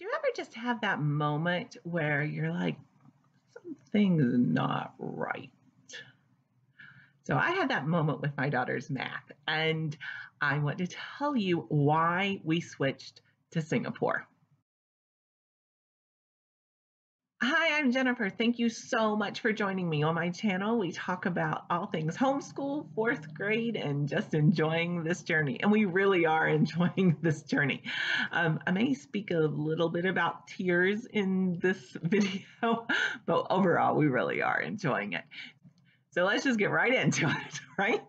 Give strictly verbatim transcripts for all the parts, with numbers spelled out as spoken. Do you ever just have that moment where you're like, something's not right? So I had that moment with my daughter's math, and I want to tell you why we switched to Singapore. Hi, I'm Jennifer. Thank you so much for joining me on my channel. We talk about all things homeschool, fourth grade, and just enjoying this journey. And we really are enjoying this journey. Um, I may speak a little bit about tears in this video, but overall, we really are enjoying it. So let's just get right into it, right?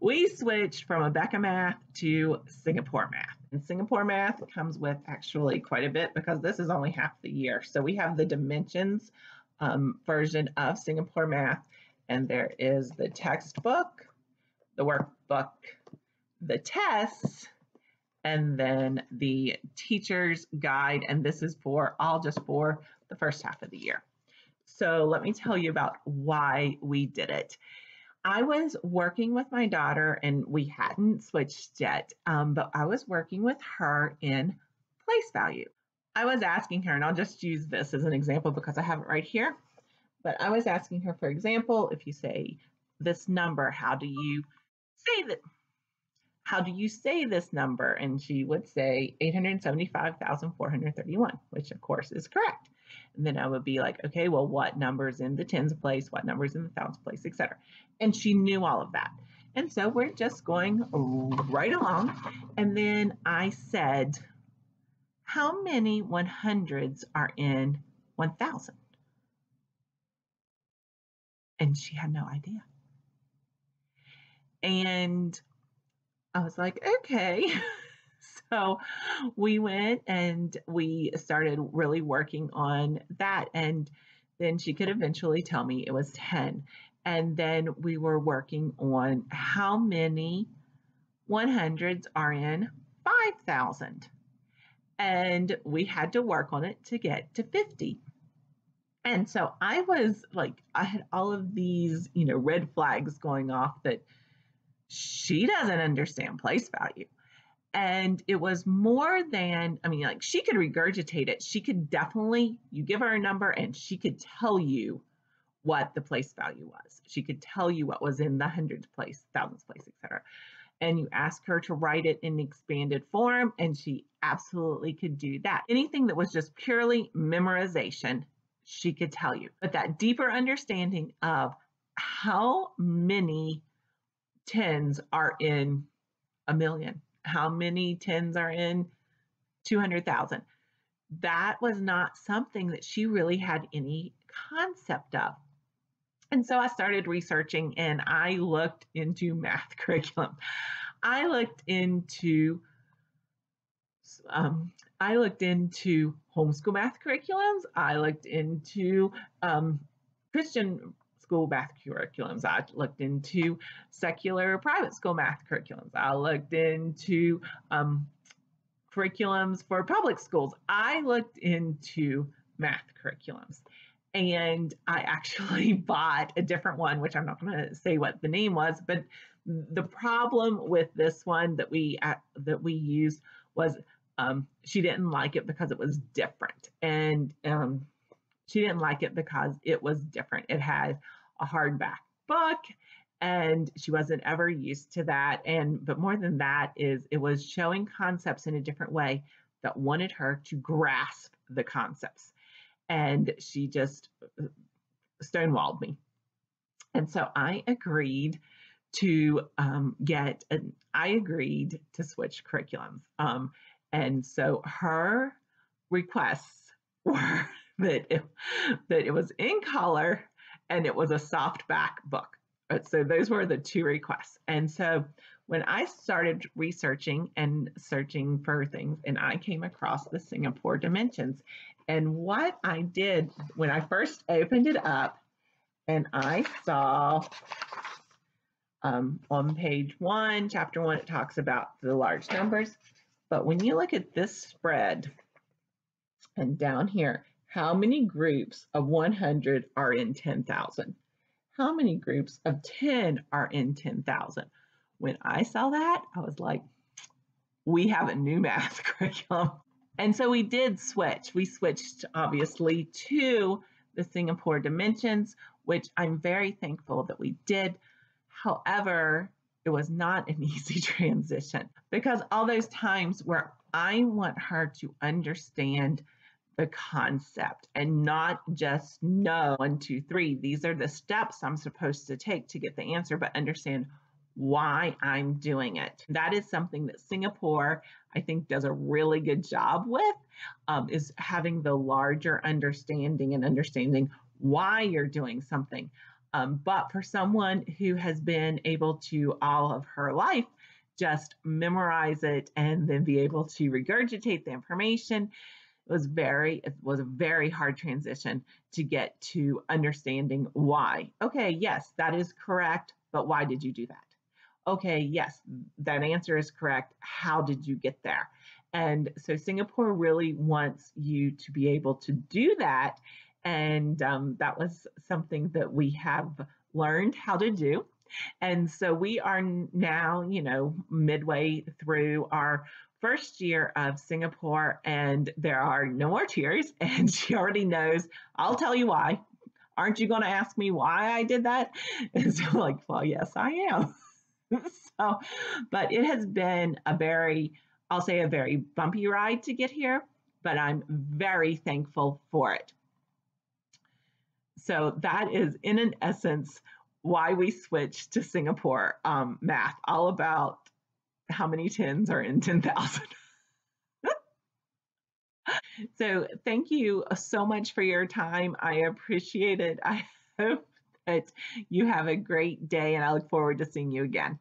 We switched from Abeka math to Singapore math. And Singapore math comes with actually quite a bit because this is only half the year. So we have the dimensions um, version of Singapore math, and there is the textbook, the workbook, the tests, and then the teacher's guide. And this is for all just for the first half of the year. So let me tell you about why we did it. I was working with my daughter, and we hadn't switched yet, um, but I was working with her in place value. I was asking her, and I'll just use this as an example because I have it right here, but I was asking her, for example, if you say this number, how do you say that? How do you say this number? And she would say eight hundred seventy-five thousand four hundred thirty-one, which of course is correct. And then I would be like, okay, well, what number's in the tens place, what number's in the thousands place, et cetera. And she knew all of that. And so we're just going right along. And then I said, how many hundreds are in one thousand? And she had no idea. And I was like, okay. So we went and we started really working on that. And then she could eventually tell me it was ten. And then we were working on how many hundreds are in five thousand. And we had to work on it to get to fifty. And so I was like, I had all of these, you know, red flags going off that she doesn't understand place value. And it was more than, I mean, like she could regurgitate it. She could definitely, you give her a number and she could tell you what the place value was. She could tell you what was in the hundreds place, thousands place, et cetera. And you ask her to write it in expanded form, and she absolutely could do that. Anything that was just purely memorization, she could tell you. But that deeper understanding of how many tens are in a million, how many tens are in two hundred thousand. That was not something that she really had any concept of. And so I started researching, and I looked into math curriculum. I looked into, um, I looked into homeschool math curriculums. I looked into um, Christian school math curriculums. I looked into secular private school math curriculums. I looked into um, curriculums for public schools. I looked into math curriculums, and I actually bought a different one, which I'm not going to say what the name was, but the problem with this one that we, uh, that we used was um, she didn't like it because it was different. And um, She didn't like it because it was different. It had a hardback book, and she wasn't ever used to that. And but more than that is it was showing concepts in a different way that wanted her to grasp the concepts. And she just stonewalled me. And so I agreed to um, get, an, I agreed to switch curriculums. Um, and so her requests were that it, that it was in color and it was a softback book. So those were the two requests. And so when I started researching and searching for things, and I came across the Singapore Dimensions. And what I did when I first opened it up, and I saw um, on page one, chapter one, it talks about the large numbers. But when you look at this spread and down here, how many groups of one hundred are in ten thousand? How many groups of ten are in ten thousand? When I saw that, I was like, we have a new math curriculum. And so we did switch. We switched, obviously, to the Singapore Dimensions, which I'm very thankful that we did. However, it was not an easy transition, because all those times where I want her to understand the concept and not just know one, two, three, these are the steps I'm supposed to take to get the answer, but understand why I'm doing it. That is something that Singapore, I think, does a really good job with, um, is having the larger understanding and understanding why you're doing something. Um, but for someone who has been able to all of her life just memorize it and then be able to regurgitate the information, it was very, it was a very hard transition to get to understanding why. Okay, yes, that is correct, but why did you do that? Okay, yes, that answer is correct. How did you get there? And so Singapore really wants you to be able to do that. And um, that was something that we have learned how to do. And so we are now, you know, midway through our first year of Singapore, and there are no more tears, and she already knows, I'll tell you why. Aren't you going to ask me why I did that? And so I'm like, well, yes, I am. So, but it has been a very, I'll say a very bumpy ride to get here, but I'm very thankful for it. So that is, in an essence, why we switched to Singapore um, math, all about how many tens are in ten thousand. So thank you so much for your time. I appreciate it. I hope that you have a great day, and I look forward to seeing you again.